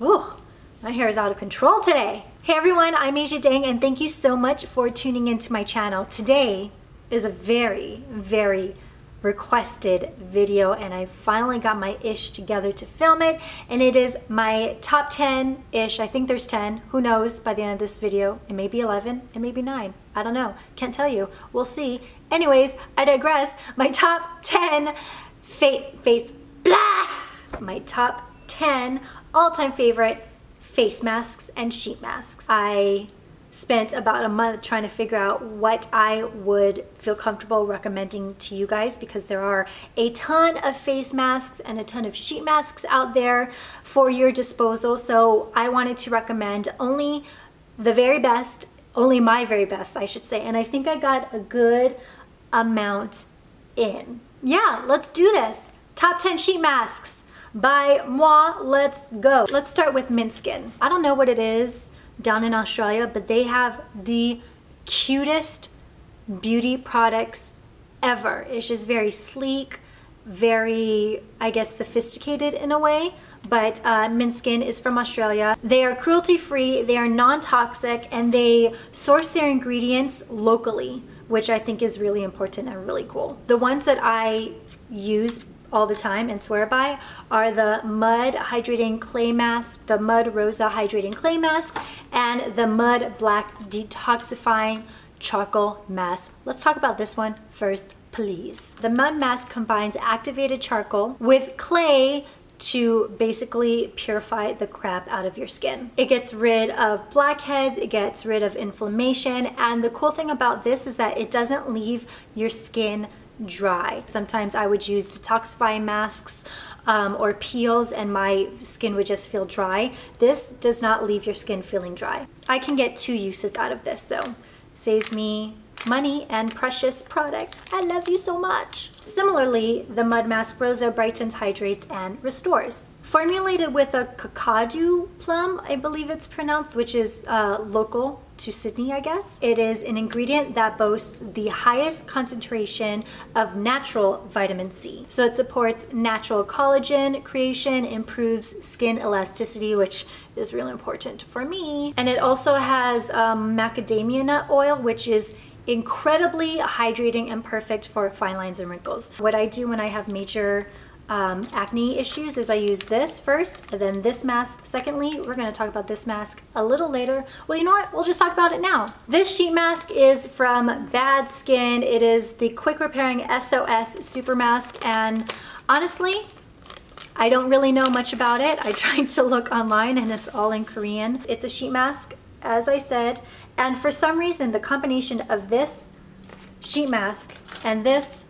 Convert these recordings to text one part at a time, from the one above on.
Oh, my hair is out of control today. Hey everyone, I'm Aja Dang and thank you so much for tuning into my channel. Today is a very, very requested video and I finally got my ish together to film it, and it is my top 10 ish. I think there's 10, who knows, by the end of this video. It may be 11, it may be 9, I don't know, can't tell you, we'll see. Anyways, I digress. My top 10 my top 10 all-time favorite face masks and sheet masks. I spent about a month trying to figure out what I would feel comfortable recommending to you guys, because there are a ton of face masks and a ton of sheet masks out there for your disposal. So I wanted to recommend only the very best, only my very best, I should say. And I think I got a good amount in. Yeah, let's do this. Top 10 sheet masks by moi, let's go. Let's start with Minskin. I don't know what it is down in Australia, but they have the cutest beauty products ever. It's just very sleek, very, I guess, sophisticated in a way, but Minskin is from Australia. They are cruelty-free, they are non-toxic, and they source their ingredients locally, which I think is really important and really cool. The ones that I use all the time and swear by are the Mud Hydrating Clay Mask, the Mud Rosa Hydrating Clay Mask, and the Mud Black Detoxifying Charcoal Mask. Let's talk about this one first, please. The Mud Mask combines activated charcoal with clay to basically purify the crap out of your skin. It gets rid of blackheads, it gets rid of inflammation, and the cool thing about this is that it doesn't leave your skin dry. Sometimes I would use detoxifying masks or peels and my skin would just feel dry. This does not leave your skin feeling dry. I can get two uses out of this though. Saves me money and precious product. I love you so much. Similarly, the Mud Mask Rosa brightens, hydrates, and restores. Formulated with a Kakadu plum, I believe it's pronounced, which is local to Sydney, I guess. It is an ingredient that boasts the highest concentration of natural vitamin C. So it supports natural collagen creation, improves skin elasticity, which is really important for me. And it also has macadamia nut oil, which is incredibly hydrating and perfect for fine lines and wrinkles. What I do when I have major acne issues is I use this first and then this mask secondly. We're going to talk about this mask a little later. Well, you know what, we'll just talk about it now. This sheet mask is from Bad Skin. It is the Quick Repairing SOS Super Mask, and honestly I don't really know much about it. I tried to look online and it's all in Korean. It's a sheet mask, as I said, and for some reason the combination of this sheet mask and this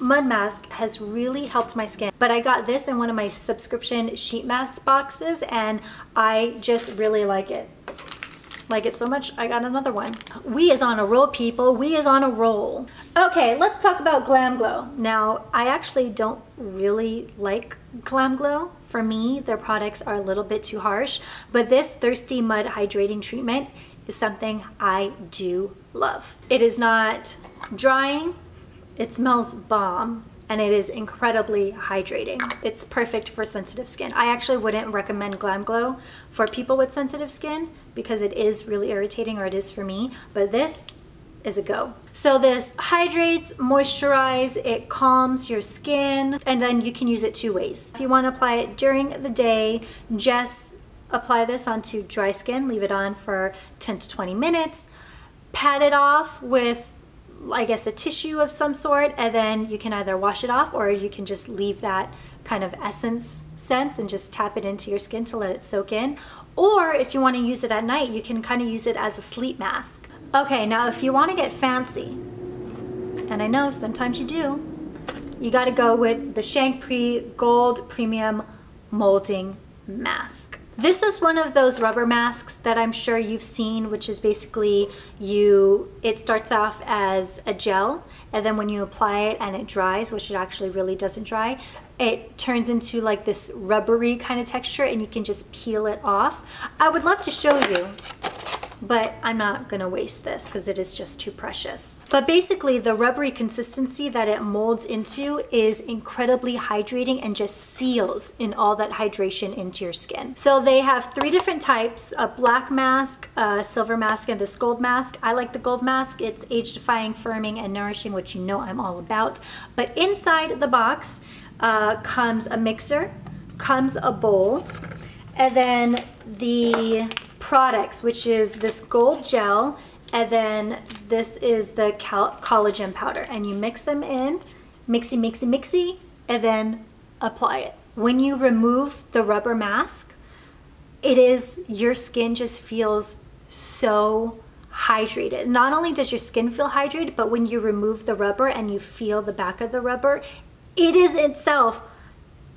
Mud Mask has really helped my skin. But I got this in one of my subscription sheet mask boxes and I just really like it. Like it so much, I got another one. We is on a roll, people. We is on a roll. Okay, let's talk about Glamglow. Now, I actually don't really like Glamglow. For me, their products are a little bit too harsh, but this Thirsty Mud Hydrating Treatment is something I do love. It is not drying. It smells bomb and it is incredibly hydrating. It's perfect for sensitive skin. I actually wouldn't recommend Glamglow for people with sensitive skin because it is really irritating, or it is for me, but this is a go. So this hydrates, moisturizes, it calms your skin, and then you can use it two ways. If you want to apply it during the day, just apply this onto dry skin, leave it on for 10 to 20 minutes, pat it off with, I guess, a tissue of some sort, and then you can either wash it off or you can just leave that kind of essence scent and just tap it into your skin to let it soak in. Or if you want to use it at night, you can kind of use it as a sleep mask. Okay, now if you want to get fancy, and I know sometimes you do, you got to go with the Shangpree Gold Premium Molding Mask. This is one of those rubber masks that I'm sure you've seen, which is basically it starts off as a gel, and then when you apply it and it dries, which it actually really doesn't dry, it turns into like this rubbery kind of texture and you can just peel it off. I would love to show you but I'm not gonna waste this because it is just too precious. But basically the rubbery consistency that it molds into is incredibly hydrating and just seals in all that hydration into your skin. So they have three different types, a black mask, a silver mask, and this gold mask. I like the gold mask. It's age-defying, firming, and nourishing, which you know I'm all about. But inside the box comes a mixer, comes a bowl, and then the products, which is this gold gel, and then this is the collagen powder. And you mix them in, mixy, mixy, mixy, and then apply it. When you remove the rubber mask, it is, your skin just feels so hydrated. Not only does your skin feel hydrated, but when you remove the rubber and you feel the back of the rubber, it is itself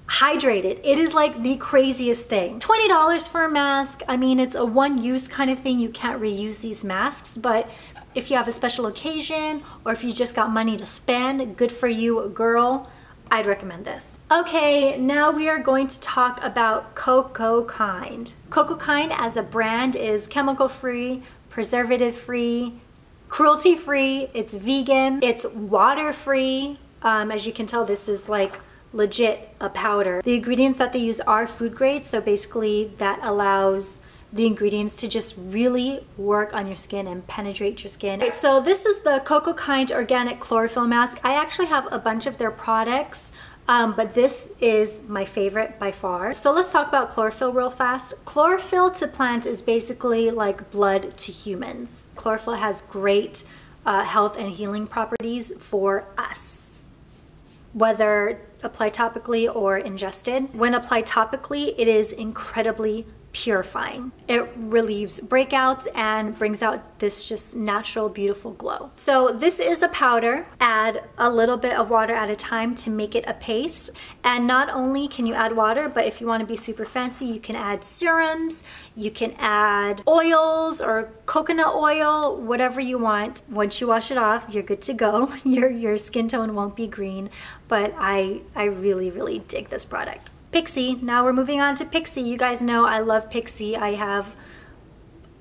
hydrated. It is like the craziest thing. $20 for a mask. I mean, it's a one-use kind of thing. You can't reuse these masks, but if you have a special occasion or if you just got money to spend, good for you, girl. I'd recommend this. Okay, now we are going to talk about CocoKind. CocoKind as a brand is chemical-free, preservative-free, cruelty-free, it's vegan, it's water-free. As you can tell, this is like legit a powder. The ingredients that they use are food grade, so basically that allows the ingredients to just really work on your skin and penetrate your skin. Okay, so this is the CocoKind Organic Chlorophyll Mask. I actually have a bunch of their products, but this is my favorite by far. So let's talk about chlorophyll real fast. Chlorophyll to plants is basically like blood to humans. Chlorophyll has great health and healing properties for us, whether applied topically or ingested. When applied topically, it is incredibly purifying. It relieves breakouts and brings out this just natural, beautiful glow. So this is a powder. Add a little bit of water at a time to make it a paste. And not only can you add water, but if you want to be super fancy, you can add serums, you can add oils or coconut oil, whatever you want. Once you wash it off, you're good to go. Your skin tone won't be green, but I really, really dig this product. Pixi. Now we're moving on to Pixi. You guys know I love Pixi. I have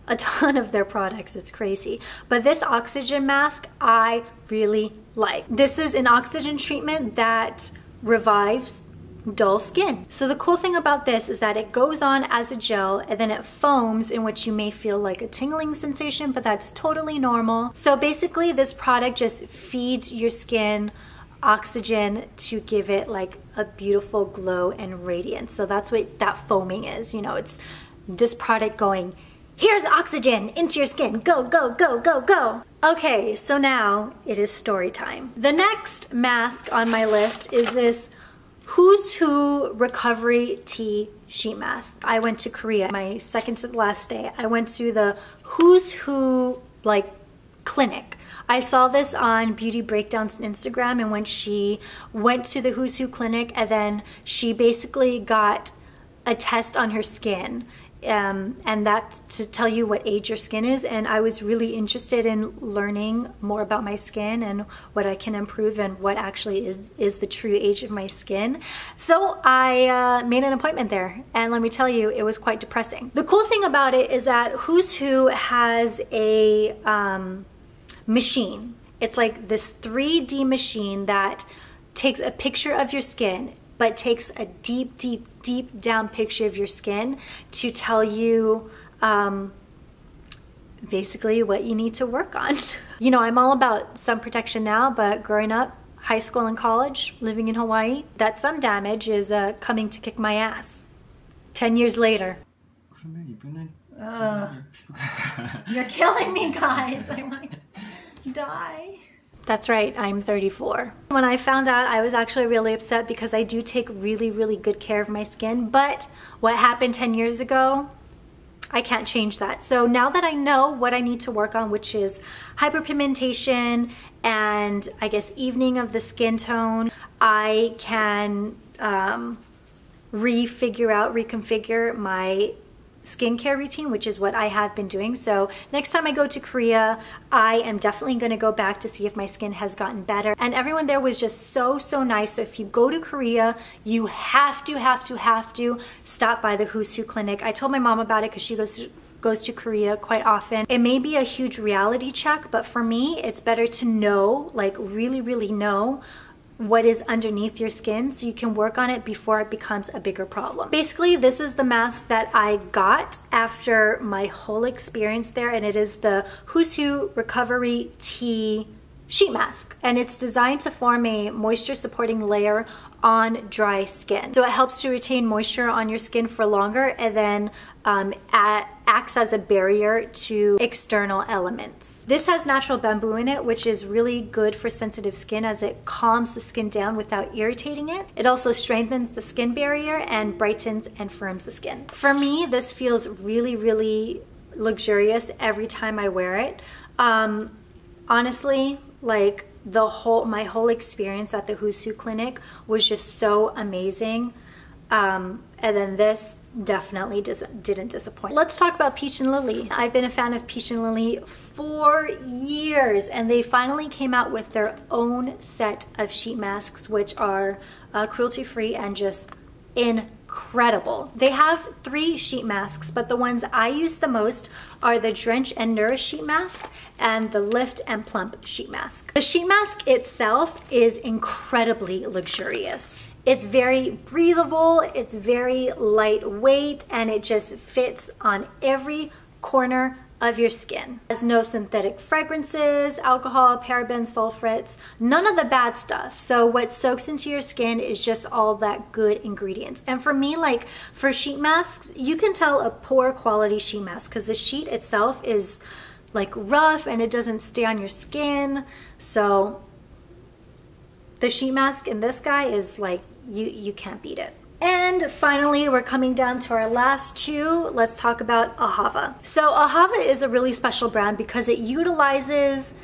a ton of their products. It's crazy. But this oxygen mask I really like. This is an oxygen treatment that revives dull skin. So the cool thing about this is that it goes on as a gel and then it foams, in which you may feel like a tingling sensation, but that's totally normal. So basically this product just feeds your skin oxygen to give it like a beautiful glow and radiance. So that's what that foaming is. You know, it's this product going, here's oxygen into your skin. Go, go, go, go, go. Okay, so now it is story time. The next mask on my list is this Who's Who Recovery Tea Sheet Mask. I went to Korea, my second to the last day. I went to the Who's Who like clinic. I saw this on Beauty Breakdown's Instagram, and when she went to the Who's Who clinic, and then she basically got a test on her skin, and that's to tell you what age your skin is, and I was really interested in learning more about my skin and what I can improve and what actually is the true age of my skin. So I made an appointment there, and let me tell you, it was quite depressing. The cool thing about it is that Who's Who has a machine. It's like this 3D machine that takes a picture of your skin, but takes a deep, deep, deep down picture of your skin to tell you basically what you need to work on. You know, I'm all about sun protection now, but growing up, high school and college, living in Hawaii, that sun damage is coming to kick my ass 10 years later. You're killing me, guys. I might die. That's right, I'm 34. When I found out, I was actually really upset because I do take really, really good care of my skin, but what happened 10 years ago, I can't change that. So now that I know what I need to work on, which is hyperpigmentation and I guess evening of the skin tone, I can reconfigure my skincare routine, which is what I have been doing. So next time I go to Korea, I am definitely going to go back to see if my skin has gotten better. And everyone there was just so nice. So if you go to Korea, you have to stop by the Who's Who clinic. I told my mom about it because she goes goes to Korea quite often. It may be a huge reality check, but for me, it's better to know, like really, really know what is underneath your skin so you can work on it before it becomes a bigger problem. Basically, this is the mask that I got after my whole experience there, and it is the Who's Who Recovery Tea Sheet Mask. And it's designed to form a moisture supporting layer on dry skin. So it helps to retain moisture on your skin for longer, and then acts as a barrier to external elements. This has natural bamboo in it, which is really good for sensitive skin as it calms the skin down without irritating it. It also strengthens the skin barrier and brightens and firms the skin. For me, this feels really, really luxurious every time I wear it. Honestly, like my whole experience at the Who's Who clinic was just so amazing. And then this definitely didn't disappoint. Let's talk about Peach and Lily. I've been a fan of Peach and Lily for years, and they finally came out with their own set of sheet masks, which are cruelty-free and just incredible. They have 3 sheet masks, but the ones I use the most are the Drench and Nourish sheet masks and the Lift and Plump sheet mask. The sheet mask itself is incredibly luxurious. It's very breathable, it's very lightweight, and it just fits on every corner of your skin. It has no synthetic fragrances, alcohol, parabens, sulfates, none of the bad stuff. So what soaks into your skin is just all that good ingredients. And for me, like for sheet masks, you can tell a poor quality sheet mask because the sheet itself is like rough and it doesn't stay on your skin. So the sheet mask in this guy is like, you can't beat it. And finally, we're coming down to our last two. Let's talk about Ahava. So Ahava is a really special brand because it utilizes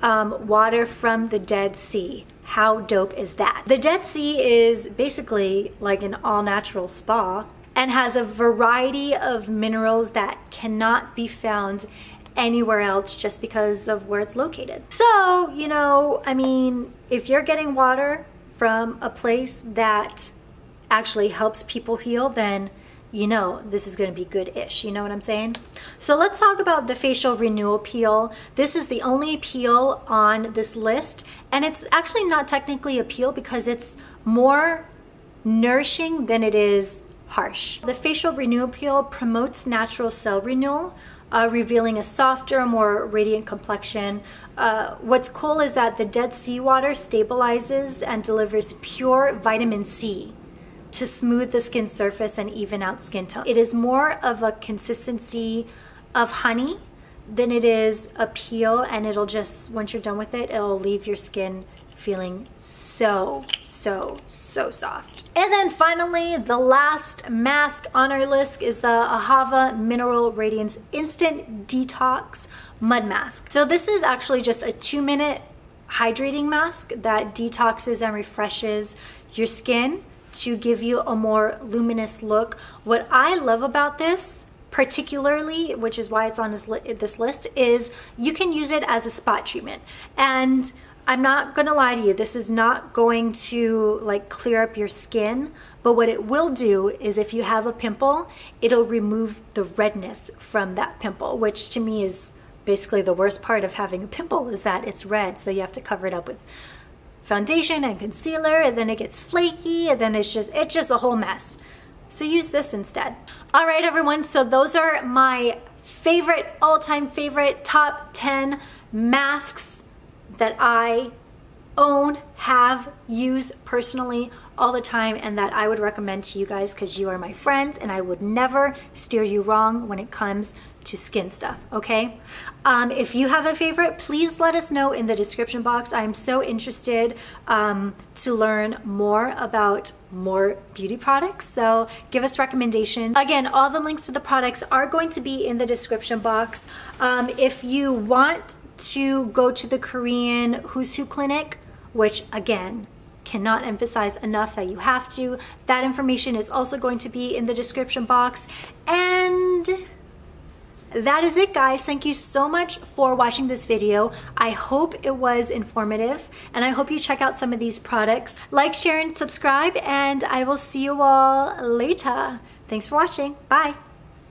water from the Dead Sea. How dope is that? The Dead Sea is basically like an all-natural spa and has a variety of minerals that cannot be found anywhere else just because of where it's located. So, you know, I mean, if you're getting water from a place that actually helps people heal, then you know this is going to be good-ish, you know what I'm saying? So let's talk about the facial renewal peel. This is the only peel on this list, and it's actually not technically a peel because it's more nourishing than it is harsh. The facial renewal peel promotes natural cell renewal, revealing a softer, more radiant complexion. What's cool is that the Dead Sea water stabilizes and delivers pure vitamin C to smooth the skin surface and even out skin tone. It is more of a consistency of honey than it is a peel, and it'll just, once you're done with it, it'll leave your skin feeling so, so, so soft. And then finally, the last mask on our list is the Ahava Mineral Radiance Instant Detox Mud Mask. So this is actually just a 2-minute hydrating mask that detoxes and refreshes your skin to give you a more luminous look. What I love about this particularly, which is why it's on this list, is you can use it as a spot treatment. And I'm not gonna lie to you, this is not going to like clear up your skin, but what it will do is if you have a pimple, it'll remove the redness from that pimple, which to me is basically the worst part of having a pimple, is that it's red, so you have to cover it up with foundation and concealer, and then it gets flaky, and then it's just a whole mess. So use this instead. All right, everyone, so those are my favorite, all-time favorite top 10 masks that I own, have, use personally all the time, and that I would recommend to you guys because you are my friends and I would never steer you wrong when it comes to skin stuff, okay? If you have a favorite, please let us know in the description box. I'm so interested to learn more about more beauty products, so give us recommendations. Again, all the links to the products are going to be in the description box. If you want to go to the Korean Who's Who clinic, which again, cannot emphasize enough that you have to. That information is also going to be in the description box. And that is it, guys. Thank you so much for watching this video. I hope it was informative, and I hope you check out some of these products. Like, share, and subscribe, and I will see you all later. Thanks for watching. Bye.